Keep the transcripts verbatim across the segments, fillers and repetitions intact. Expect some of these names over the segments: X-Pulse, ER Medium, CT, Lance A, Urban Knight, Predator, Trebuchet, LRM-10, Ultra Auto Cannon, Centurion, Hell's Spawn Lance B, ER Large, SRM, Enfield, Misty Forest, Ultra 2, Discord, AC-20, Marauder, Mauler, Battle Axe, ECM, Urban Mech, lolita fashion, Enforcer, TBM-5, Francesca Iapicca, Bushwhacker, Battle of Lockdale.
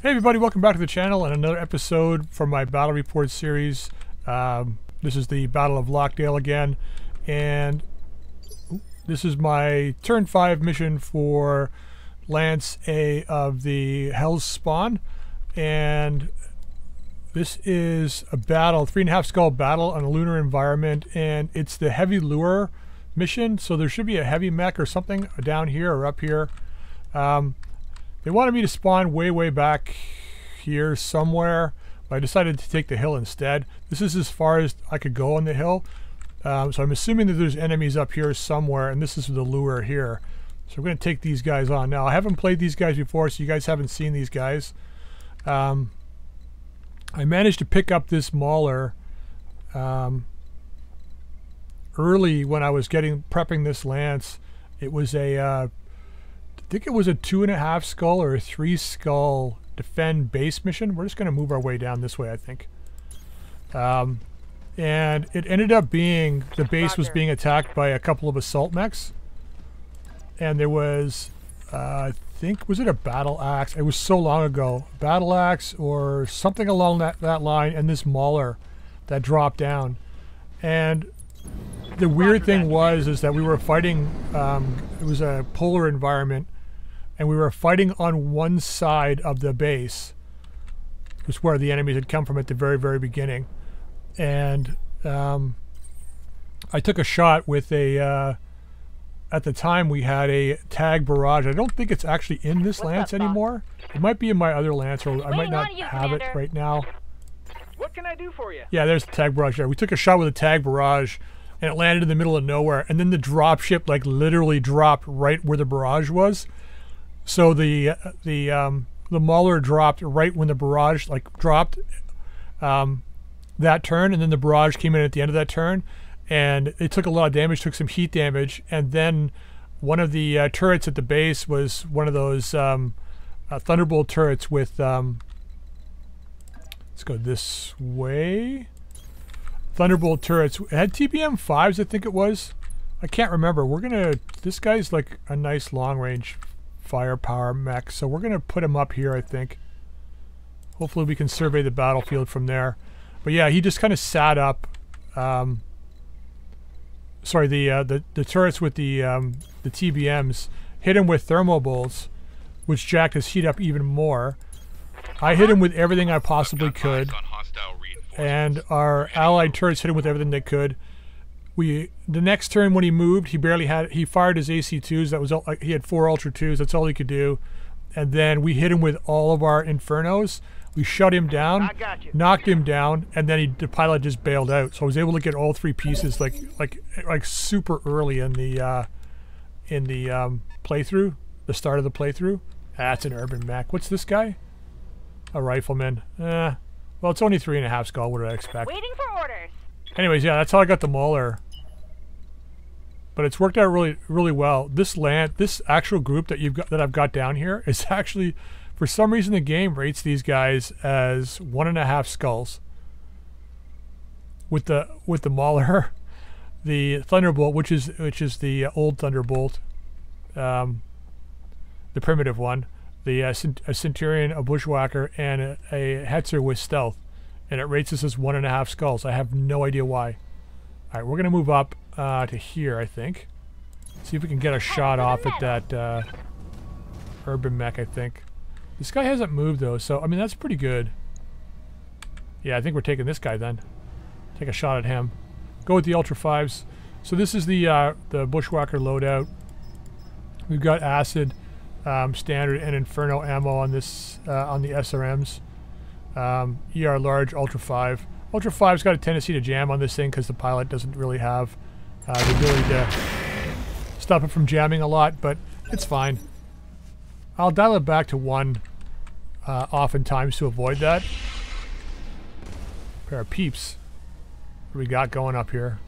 Hey everybody, welcome back to the channel and another episode from my battle report series. Um, this is the Battle of Lockdale again, and this is my turn five mission for Lance A of the Hell's Spawn, and this is a battle, three and a half skull battle on a lunar environment, and it's the heavy lure mission, so there should be a heavy mech or something down here or up here. Um, They wanted me to spawn way, way back here somewhere, but I decided to take the hill instead. This is as far as I could go on the hill. Um, so I'm assuming that there's enemies up here somewhere, and this is the lure here. So I'm going to take these guys on. Now, I haven't played these guys before, so you guys haven't seen these guys. Um, I managed to pick up this Mauler um, early when I was getting prepping this Lance. It was a... Uh, I think it was a two and a half skull or a three skull defend base mission. We're just going to move our way down this way, I think. Um, and it ended up being the base was being attacked by a couple of assault mechs, and there was, uh, I think, was it a Battle Axe? It was so long ago, Battle Axe or something along that that line, and this Mauler that dropped down. And the weird thing was is that we were fighting. Um, it was a polar environment. And we were fighting on one side of the base, which is where the enemies had come from at the very, very beginning. And um, I took a shot with a, uh, at the time we had a tag barrage. I don't think it's actually in this Lance anymore. It might be in my other Lance, or I might not have it right now. What can I do for you? Yeah, there's the tag barrage there. We took a shot with a tag barrage, and it landed in the middle of nowhere. And then the drop ship like literally dropped right where the barrage was. So the the um, the Mauler dropped right when the barrage like dropped um, that turn, and then the barrage came in at the end of that turn, and it took a lot of damage, took some heat damage, and then one of the uh, turrets at the base was one of those um, uh, Thunderbolt turrets with um, let's go this way. Thunderbolt turrets, it had T B M fives, I think it was. I can't remember. We're gonna. This guy's like a nice long range firepower mech, so we're gonna put him up here, I think. Hopefully we can survey the battlefield from there. But yeah, he just kind of sat up. Um, sorry, the, uh, the the turrets with the um, the T B Ms hit him with thermal bolts, which jacked his heat up even more. I hit him with everything I possibly could, and our allied turrets hit him with everything they could. We, the next turn when he moved, he barely had, he fired his A C twos. That was all, he had four Ultra twos. That's all he could do. And then we hit him with all of our Infernos. We shut him down, knocked him down, and then he, the pilot just bailed out. So I was able to get all three pieces like like like super early in the uh, in the um, playthrough, the start of the playthrough. That's an Urban Mech. What's this guy? A Rifleman. Eh. Well, it's only three and a half skull. What did I expect? Waiting for orders. Anyways, yeah, that's how I got the Mauler. But it's worked out really, really well. This land, this actual group that you've got, that I've got down here, is actually, for some reason, the game rates these guys as one and a half skulls. With the with the Mauler, the Thunderbolt, which is which is the old Thunderbolt, um, the primitive one, the uh, a Centurion, a Bushwhacker, and a, a Hetzer with stealth, and it rates us as one and a half skulls. I have no idea why. All right, we're gonna move up. Uh, to here, I think. See if we can get a shot off at that uh, Urban Mech, I think. This guy hasn't moved, though, so, I mean, that's pretty good. Yeah, I think we're taking this guy, then. Take a shot at him. Go with the Ultra fives. So this is the, uh, the Bushwhacker loadout. We've got Acid, um, Standard, and Inferno ammo on this, uh, on the S R Ms. Um, E R Large, Ultra five. Ultra five's got a tendency to jam on this thing because the pilot doesn't really have... Uh, the ability to stop it from jamming a lot, but it's fine. I'll dial it back to one uh, oftentimes to avoid that. Pair of peeps. What do we got going up here?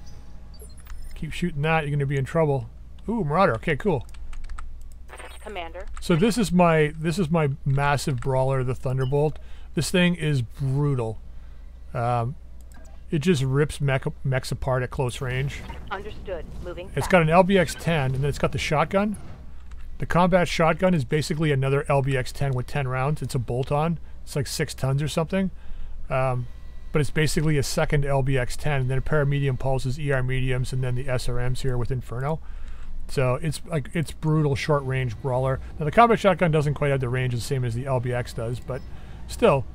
Keep shooting that, you're going to be in trouble. Ooh, Marauder. Okay, cool. Commander. So this is my this is my massive brawler, the Thunderbolt. This thing is brutal. Um, It just rips mech, mechs apart at close range. Understood. Moving. It's got an L B X ten, and then it's got the shotgun. The combat shotgun is basically another L B X ten with ten rounds. It's a bolt-on. It's like six tons or something. Um, but it's basically a second L B X ten, and then a pair of medium pulses, E R mediums, and then the S R Ms here with Inferno. So it's like it's brutal short-range brawler. Now the combat shotgun doesn't quite have the range the same as the L B X does, but still,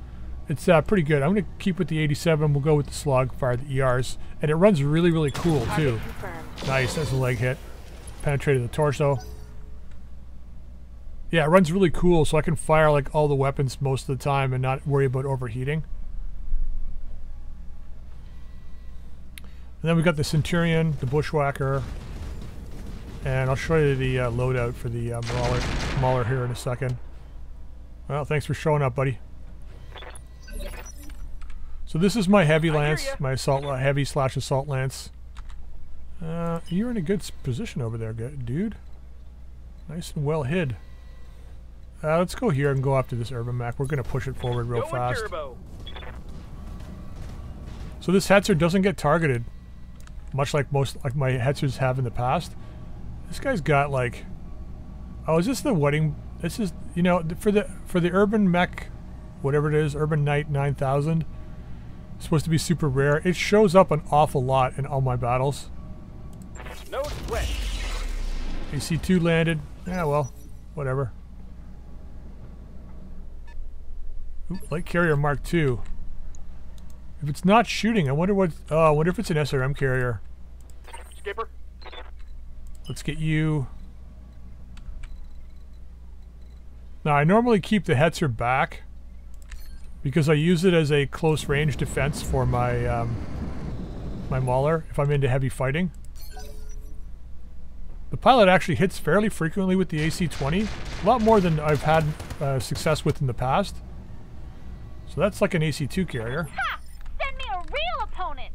it's uh, pretty good. I'm going to keep with the eighty-seven. We'll go with the slug, fire the E Rs, and it runs really, really cool too. Nice, that's a leg hit. Penetrated the torso. Yeah, it runs really cool, so I can fire like all the weapons most of the time and not worry about overheating. And then we've got the Centurion, the Bushwhacker, and I'll show you the uh, loadout for the uh, Mauler, Mauler here in a second. Well, thanks for showing up, buddy. So this is my heavy lance, my assault uh, heavy slash assault lance. Uh, you're in a good position over there, dude. Nice and well hid. Uh, let's go here and go after this Urban Mech. We're going to push it forward real Going fast. Turbo. So this Hetzer doesn't get targeted, much like most like my Hetzers have in the past. This guy's got like, oh, is this the wedding? This is, you know, for the for the Urban Mech, whatever it is, Urban Knight nine thousand. It's supposed to be super rare. It shows up an awful lot in all my battles. No sweat. A C two landed. Yeah, well, whatever. Ooh, light carrier Mark two. If it's not shooting, I wonder what. Oh, I wonder if it's an S R M carrier. Skipper. Let's get you. Now I normally keep the Hetzer back because I use it as a close range defense for my um, my Mauler if I'm into heavy fighting. The pilot actually hits fairly frequently with the A C twenty, a lot more than I've had uh, success with in the past. So that's like an A C two carrier. Ha! Send me a real opponent.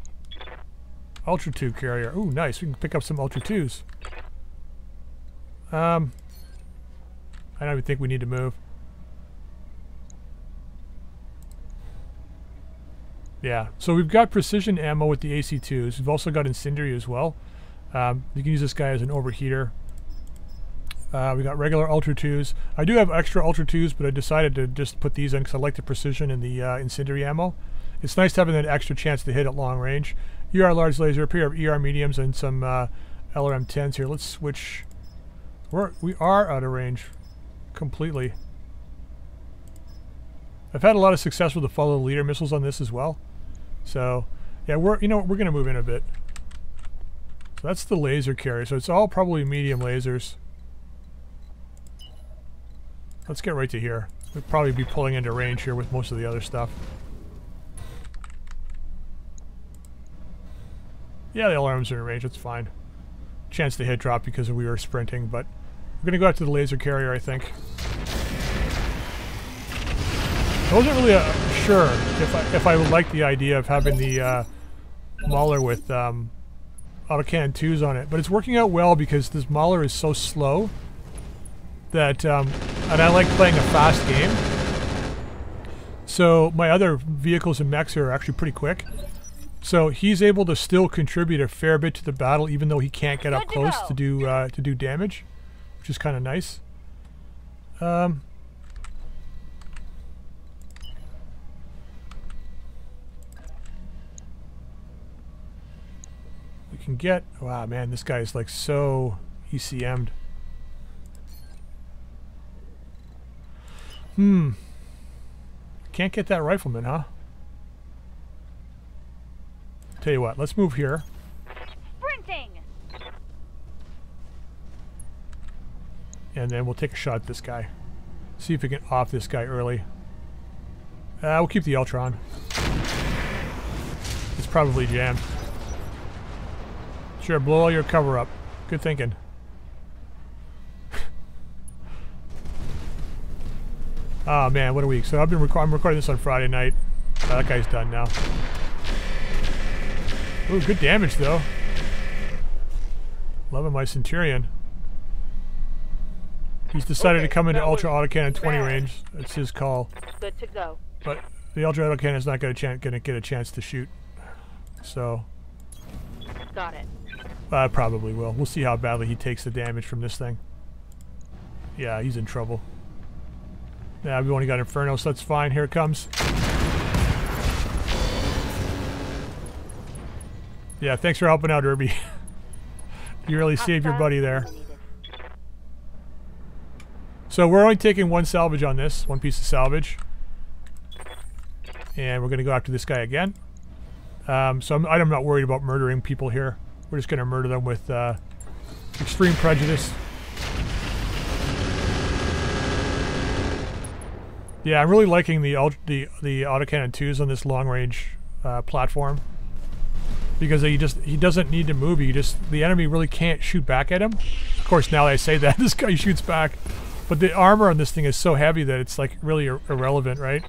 Ultra two carrier. Ooh, nice. We can pick up some Ultra twos. Um, I don't even think we need to move. Yeah. So we've got precision ammo with the A C twos. We've also got incendiary as well. Um, you can use this guy as an overheater. Uh, we got regular Ultra twos. I do have extra Ultra twos, but I decided to just put these in because I like the precision and the uh, incendiary ammo. It's nice having that extra chance to hit at long range. E R large laser, a pair of E R mediums, and some uh, L R M tens here. Let's switch. We're, we are out of range completely. I've had a lot of success with the follow the leader missiles on this as well. So yeah, we're you know we're gonna move in a bit. So that's the laser carrier. So it's all probably medium lasers. Let's get right to here. We'd probably be pulling into range here with most of the other stuff. Yeah, the alarms are in range, it's fine. Chance to hit drop because we were sprinting, but we're gonna go out to the laser carrier, I think. I wasn't really uh, sure if I, if I would like the idea of having the uh, Mauler with um, Autocannon twos on it, but it's working out well because this Mauler is so slow that, um, and I like playing a fast game. So my other vehicles and mechs are actually pretty quick. So he's able to still contribute a fair bit to the battle, even though he can't get up close to do uh, to do damage, which is kind of nice. Um, we can get. Wow, man, this guy is like so E C M'd. Hmm. Can't get that Rifleman, huh? Tell you what, let's move here. Sprinting. And then we'll take a shot at this guy. See if we can off this guy early. Uh, we'll keep the Ultra on. It's probably jammed. Sure, blow all your cover up. Good thinking. Oh man, what a week. So I've been rec I'm recording this on Friday night. Oh, that guy's done now. Ooh, good damage though. Loving my Centurion. He's decided okay, to come into Ultra Auto Cannon twenty bad. Range. That's his call. Good to go. But the Ultra Auto Cannon is not going to get a chance to shoot. So. Got it. I uh, probably will. We'll see how badly he takes the damage from this thing. Yeah, he's in trouble. Yeah, we only got Inferno, so that's fine. Here it comes. Yeah, thanks for helping out, Irby. You really saved your buddy there. So we're only taking one salvage on this, one piece of salvage. And we're going to go after this guy again. Um, so I'm, I'm not worried about murdering people here. We're just going to murder them with uh, extreme prejudice. Yeah, I'm really liking the ultra, the the autocannon twos on this long range uh, platform, because he just he doesn't need to move. You just the enemy really can't shoot back at him. Of course, now that I say that, this guy shoots back, but the armor on this thing is so heavy that it's like really ir irrelevant, right?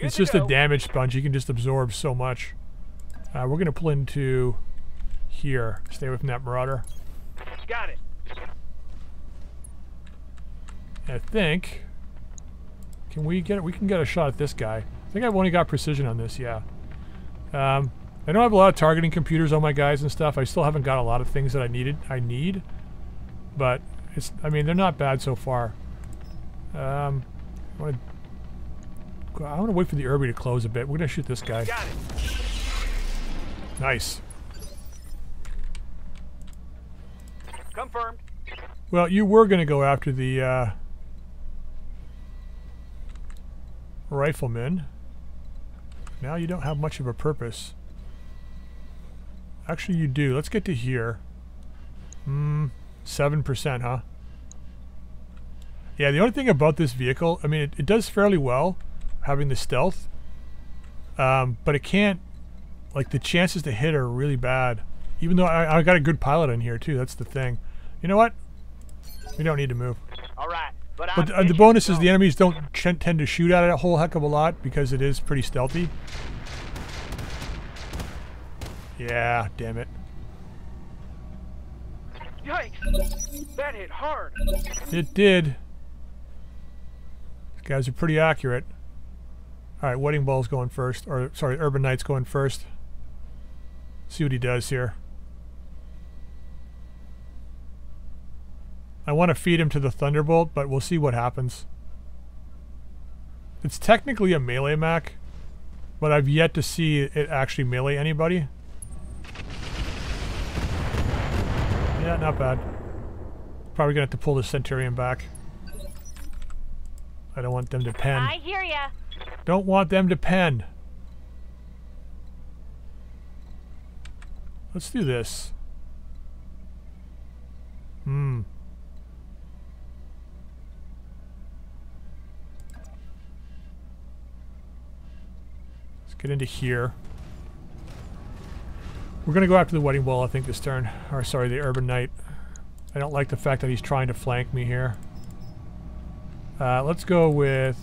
It's just a damage sponge. You can just absorb so much. Uh, we're gonna pull into here. Stay away from that Marauder. Got it. I think. Can we get it? We can get a shot at this guy. I think I've only got precision on this. Yeah. Um, I don't have a lot of targeting computers on my guys and stuff. I still haven't got a lot of things that I needed. I need, but it's. I mean, they're not bad so far. Um, I want to. I want to wait for the Irby to close a bit. We're gonna shoot this guy. Got it. Nice. Confirmed. Well, you were gonna go after the. Uh, Rifleman. Now you don't have much of a purpose. Actually, you do. Let's get to here. Hmm, seven percent, huh? Yeah. The only thing about this vehicle, I mean, it, it does fairly well having the stealth, um, but it can't. Like the chances to hit are really bad. Even though I, I got a good pilot in here too. That's the thing. You know what? We don't need to move. All right. But, but the, the bonus is the enemies don't ch tend to shoot at it a whole heck of a lot because it is pretty stealthy. Yeah, damn it. Yikes! That hit hard. It did. These guys are pretty accurate. All right, Wedding Ball's going first, or sorry, Urban Knight's going first. See what he does here. I want to feed him to the Thunderbolt, but we'll see what happens. It's technically a melee mech, but I've yet to see it actually melee anybody. Yeah, not bad. Probably gonna have to pull the Centurion back. I don't want them to pen. I hear ya. Don't want them to pen. Let's do this. Hmm. Get into here. We're gonna go after the Wedding Ball, I think, this turn. Or sorry, the Urban Knight. I don't like the fact that he's trying to flank me here. Uh, let's go with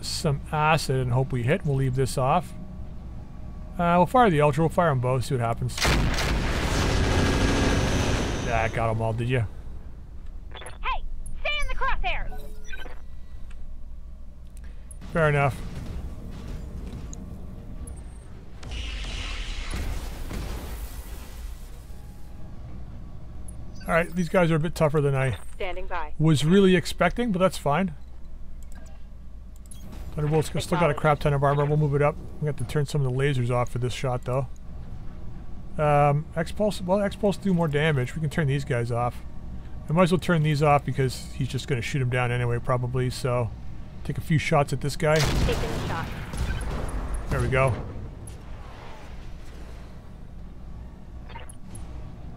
some acid and hope we hit. We'll leave this off. Uh, we'll fire the Ultra. We'll fire them both. See what happens. Ah, got them all, did you? Hey, stay in the crosshairs. Fair enough. All right, these guys are a bit tougher than I Standing by. was really expecting, but that's fine. Thunderbolt's still got a crap ton of armor. We'll move it up. We have to turn some of the lasers off for this shot, though. Um, X-Pulse, well, X-Pulse do more damage. We can turn these guys off. I might as well turn these off because he's just going to shoot him down anyway, probably. So, take a few shots at this guy. Taking a shot. There we go.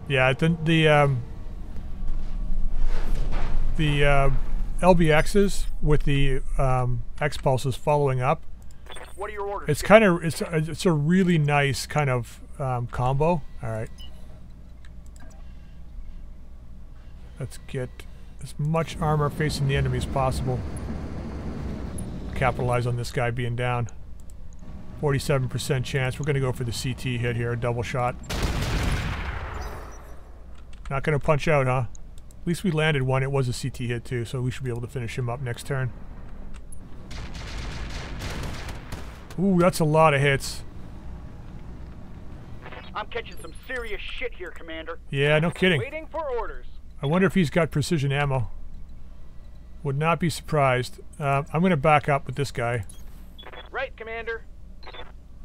Yeah, the the. Um, The uh, L B Xs with the um, X-Pulses following up. What are your orders? It's kind of it's a, it's a really nice kind of um, combo. All right, let's get as much armor facing the enemy as possible. Capitalize on this guy being down. forty-seven percent chance. We're going to go for the C T hit here, a double shot. Not going to punch out, huh? At least we landed one. It was a C T hit too, so we should be able to finish him up next turn. Ooh, that's a lot of hits. I'm catching some serious shit here, Commander. Yeah, no kidding. Waiting for orders. I wonder if he's got precision ammo. Would not be surprised. Uh, I'm going to back up with this guy. Right, Commander.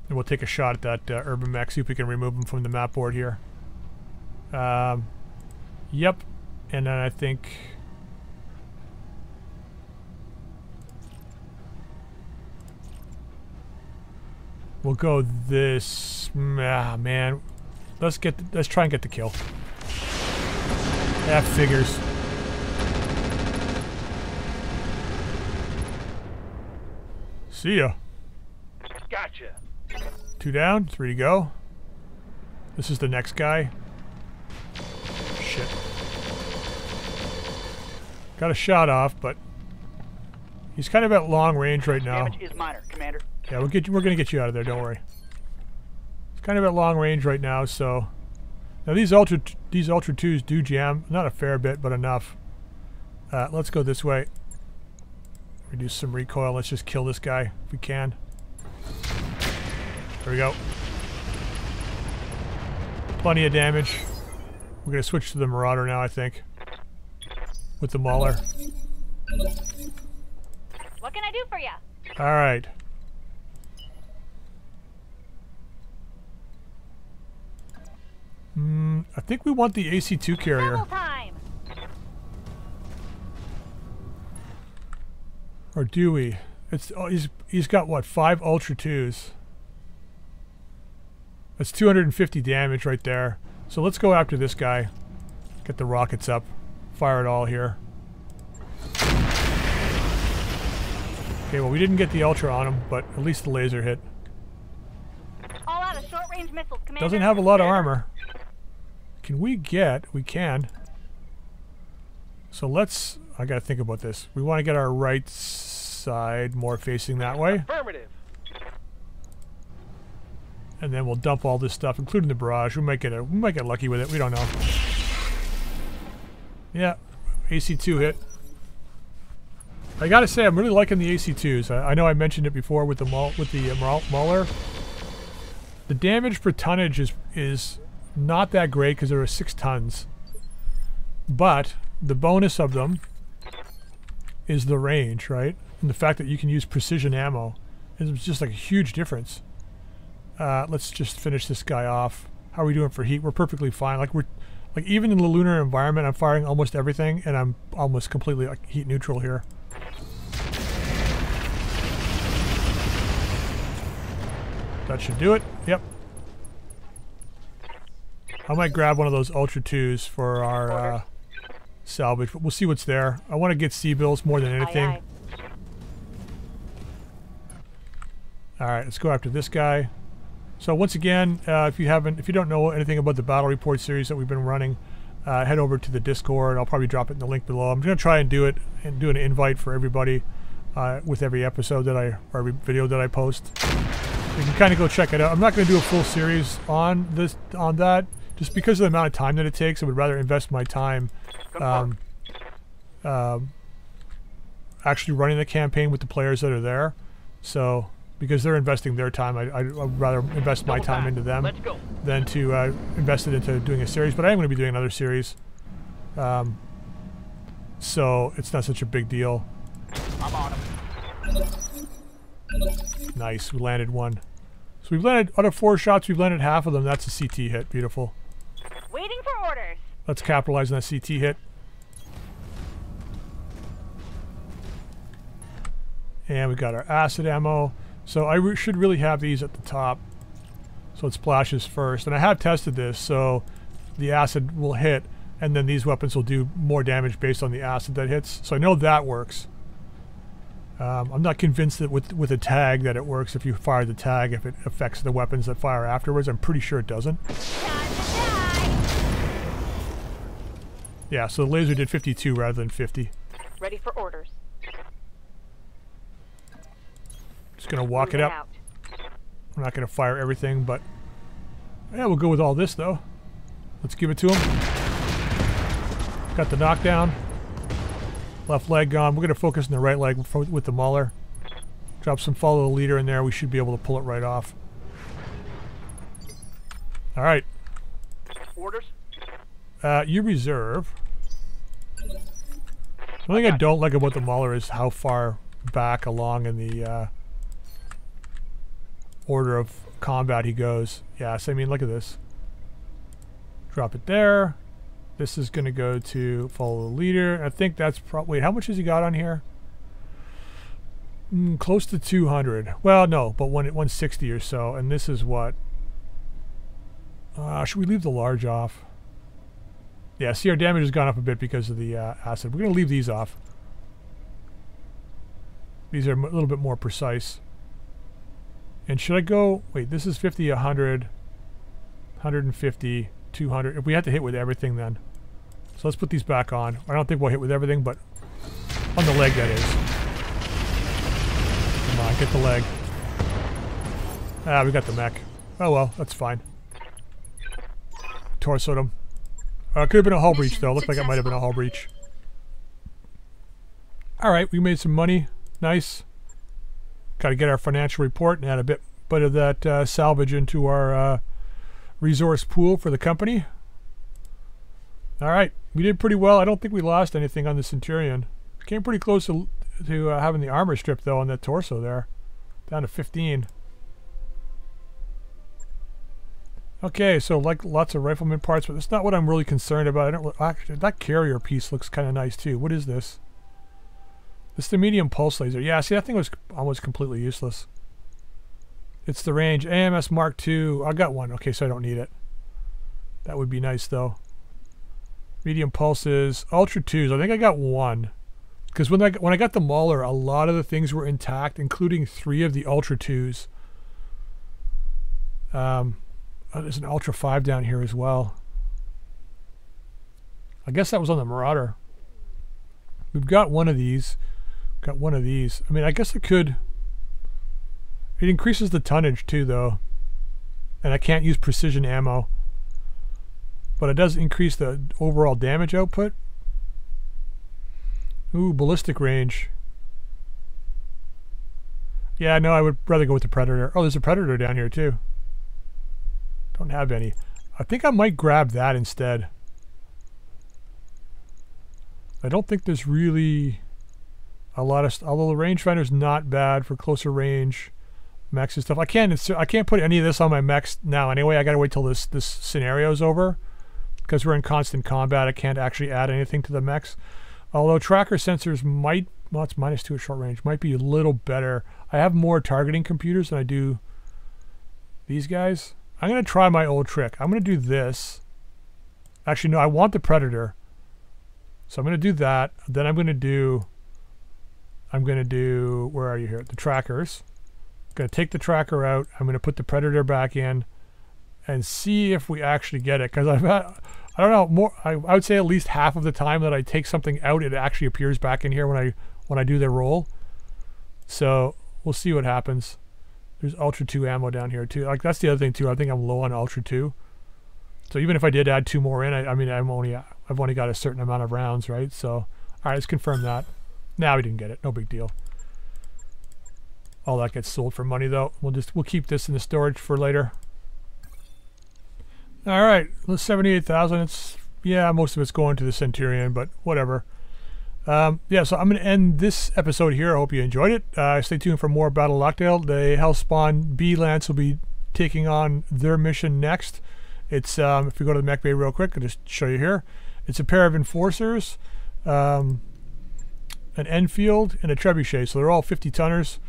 And we'll take a shot at that uh, Urban Mech, see if we can remove him from the map board here. Um, yep. And then I think... we'll go this... Ah, man. Let's get... let's try and get the kill. That figures. See ya. Gotcha. Two down, three to go. This is the next guy. Shit. Got a shot off, but he's kind of at long range right now. Damage is minor, Commander. Yeah, we'll get you, we're going to get you out of there, don't worry. It's kind of at long range right now, so... Now these Ultra these Ultra twos do jam. Not a fair bit, but enough. Uh, let's go this way. Reduce some recoil. Let's just kill this guy if we can. There we go. Plenty of damage. We're going to switch to the Marauder now, I think. With the Mauler. What can I do for you? All right. Mm, I think we want the A C two carrier. Time. Or do we? It's oh, he's he's got what, five Ultra twos. That's two hundred fifty damage right there. So let's go after this guy. Get the rockets up. Fire it all here. Okay, well we didn't get the Ultra on him, but at least the laser hit. All out of short-range missiles, Commander. Doesn't have a lot of armor. Can we get... we can. So let's... I gotta think about this. We want to get our right side more facing that way. Affirmative. And then we'll dump all this stuff, including the barrage. We might get a, we might get lucky with it. We don't know. Yeah. A C two hit. I gotta say, I'm really liking the A C twos. I, I know I mentioned it before with the Maul, with the uh, Mauler. The damage per tonnage is... is not that great because there are six tons, but the bonus of them is the range, right? And the fact that you can use precision ammo is just like a huge difference. Uh, let's just finish this guy off. How are we doing for heat? We're perfectly fine. Like we're, like even in the lunar environment, I'm firing almost everything, and I'm almost completely like heat neutral here. That should do it. Yep. I might grab one of those Ultra twos for our uh, salvage, but we'll see what's there. I want to get sea bills more than anything. Aye, aye. All right, let's go after this guy. So once again, uh, if you haven't, if you don't know anything about the battle report series that we've been running, uh, head over to the Discord. I'll probably drop it in the link below. I'm going to try and do it and do an invite for everybody uh, with every episode that I, or every video that I post. You can kind of go check it out. I'm not going to do a full series on this, on that. Just because of the amount of time that it takes, I would rather invest my time um, um, actually running the campaign with the players that are there. So, because they're investing their time, I, I, I'd rather invest my time into them than to uh, invest it into doing a series. But I am going to be doing another series. Um, so, it's not such a big deal. I'm on him. Nice, we landed one. So we've landed, out of four shots, we've landed half of them. That's a C T hit. Beautiful. Waiting for orders. Let's capitalize on that C T hit. And we got our acid ammo. So I re should really have these at the top. So it splashes first. And I have tested this, so the acid will hit, and then these weapons will do more damage based on the acid that hits. So I know that works. Um, I'm not convinced that with with a tag that it works if you fire the tag, if it affects the weapons that fire afterwards. I'm pretty sure it doesn't. Yeah, so the laser did fifty-two rather than fifty. Ready for orders. Just gonna walk it up. We're not gonna fire everything, but yeah, we'll go with all this though. Let's give it to him. Got the knockdown. Left leg gone. We're going to focus on the right leg with the Mauler. Drop some follow the leader in there. We should be able to pull it right off. All right. Orders? Uh, you reserve. One thing I don't like about the Mauler is how far back along in the uh, order of combat he goes. Yeah, so I mean, look at this. Drop it there. This is going to go to follow the leader. I think that's probably... Wait, how much has he got on here? Mm, close to two hundred. Well, no, but one, one sixty or so. And this is what... Uh, should we leave the large off? Yeah, see, our damage has gone up a bit because of the uh, acid. We're going to leave these off. These are a little bit more precise. And should I go... Wait, this is fifty, one hundred, one hundred fifty, two hundred. If we had to hit with everything then. So let's put these back on. I don't think we'll hit with everything, but on the leg, that is. Come on, get the leg. Ah, we got the mech. Oh well, that's fine. Torsoed him. Uh, could have been a hull breach though. Looked like it might have been a hull breach. Alright, we made some money. Nice. Got to get our financial report and add a bit, bit of that uh, salvage into our uh, resource pool for the company. Alright, we did pretty well. I don't think we lost anything on the Centurion. Came pretty close to, to uh, having the armor stripped though on that torso there. Down to fifteen. Okay, so like lots of Rifleman parts, but that's not what I'm really concerned about. I don't actually, that carrier piece looks kind of nice too. What is this? It's the medium pulse laser. Yeah, see, that thing was almost completely useless. It's the range A M S Mark two. I got one. Okay, so I don't need it. That would be nice though. Medium pulses, Ultra twos. I think I got one because when I when I got the Mauler, a lot of the things were intact, including three of the Ultra twos. Um. Oh, there's an Ultra five down here as well. I guess that was on the Marauder. We've got one of these. Got one of these. I mean, I guess it could... It increases the tonnage too, though. And I can't use precision ammo. But it does increase the overall damage output. Ooh, ballistic range. Yeah, no, I would rather go with the Predator. Oh, there's a Predator down here too. Don't have any. I think I might grab that instead. I don't think there's really a lot of... Although the rangefinder's not bad for closer range mechs and stuff. I can't, I can't put any of this on my mechs now anyway. I gotta wait till this, this scenario's over. Because we're in constant combat, I can't actually add anything to the mechs. Although tracker sensors might... Well, it's minus two at short range. Might be a little better. I have more targeting computers than I do these guys. I'm going to try my old trick. I'm going to do this. Actually, no, I want the Predator. So I'm going to do that. Then I'm going to do... I'm going to do... Where are you here? The trackers. I'm going to take the tracker out. I'm going to put the Predator back in. And see if we actually get it. Because I've had... I don't know. More, I, I would say at least half of the time that I take something out, it actually appears back in here when I, when I do the roll. So we'll see what happens. There's Ultra two ammo down here too. Like that's the other thing too. I think I'm low on Ultra two. So even if I did add two more in, I, I mean, I'm only I've only got a certain amount of rounds, right? So, all right, let's confirm that. Nah, we didn't get it. No big deal. All that gets sold for money though. We'll just we'll keep this in the storage for later. All right, let's seventy-eight thousand. It's yeah, most of it's going to the Centurion, but whatever. Um, yeah, so I'm going to end this episode here. I hope you enjoyed it. Uh, stay tuned for more Battle of Lockdale. The Hell's Spawn B Lance will be taking on their mission next. It's um, if you go to the mech bay real quick, I'll just show you here. It's a pair of Enforcers, um, an Enfield, and a Trebuchet. So they're all fifty tonners.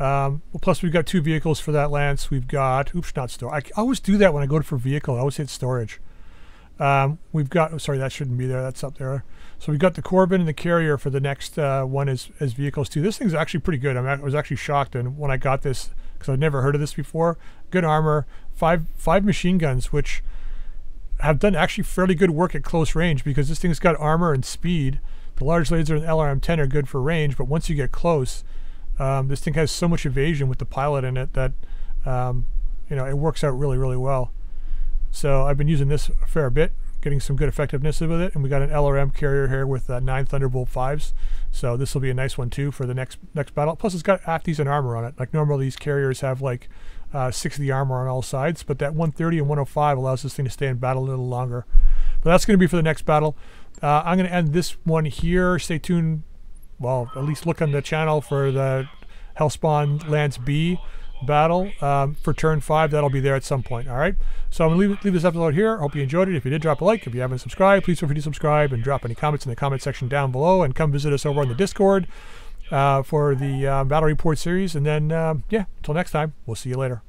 Um, well, plus we've got two vehicles for that Lance. We've got, oops, not store. I, I always do that when I go for vehicle. I always hit storage. Um, we've got, oh, sorry, that shouldn't be there. That's up there. So we've got the Corbin and the carrier for the next uh, one as, as vehicles too. This thing's actually pretty good. I'm, I was actually shocked and when I got this because I've never heard of this before. Good armor, five five machine guns, which have done actually fairly good work at close range because this thing's got armor and speed. The large laser and L R M ten are good for range, but once you get close, um, this thing has so much evasion with the pilot in it that um, you know it works out really, really well. So I've been using this a fair bit, getting some good effectiveness with it, and we got an L R M carrier here with uh, nine Thunderbolt fives. So this will be a nice one too for the next next battle. Plus it's got afties and armor on it. Like normally these carriers have like uh, sixty armor on all sides, but that one thirty and one oh five allows this thing to stay in battle a little longer. But that's going to be for the next battle. Uh, I'm going to end this one here. Stay tuned. Well, at least look on the channel for the Hell's Spawn Lance B battle um, for turn five. That'll be there at some point. All right. So I'm going to leave, leave this episode here. Hope you enjoyed it. If you did, drop a like. If you haven't subscribed, please feel free to subscribe and drop any comments in the comment section down below. And come visit us over on the Discord uh, for the uh, Battle Report series. And then, uh, yeah, until next time, we'll see you later.